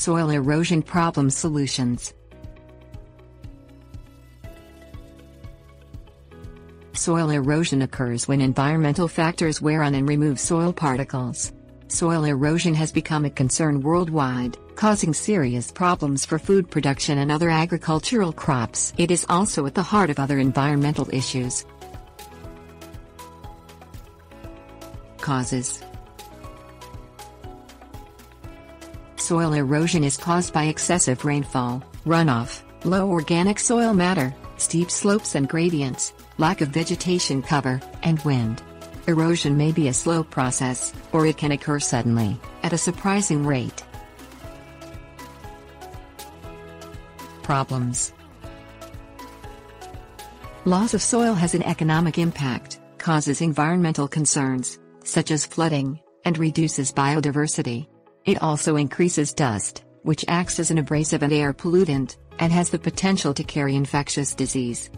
soil erosion problem solutions. Soil erosion occurs when environmental factors wear on and remove soil particles. Soil erosion has become a concern worldwide, causing serious problems for food production and other agricultural crops. It is also at the heart of other environmental issues. Causes. Soil erosion is caused by excessive rainfall, runoff, low organic soil matter, steep slopes and gradients, lack of vegetation cover, and wind. Erosion may be a slow process, or it can occur suddenly, at a surprising rate. Problems. Loss of soil has an economic impact, causes environmental concerns, such as flooding, and reduces biodiversity. It also increases dust, which acts as an abrasive and air pollutant, and has the potential to carry infectious disease.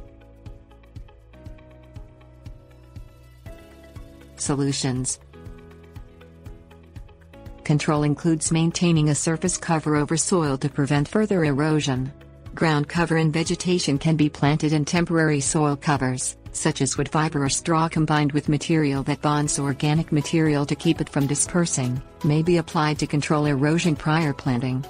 Solutions. Control includes maintaining a surface cover over soil to prevent further erosion. Ground cover and vegetation can be planted in temporary soil covers, such as wood fiber or straw combined with material that bonds organic material to keep it from dispersing, may be applied to control erosion prior planting.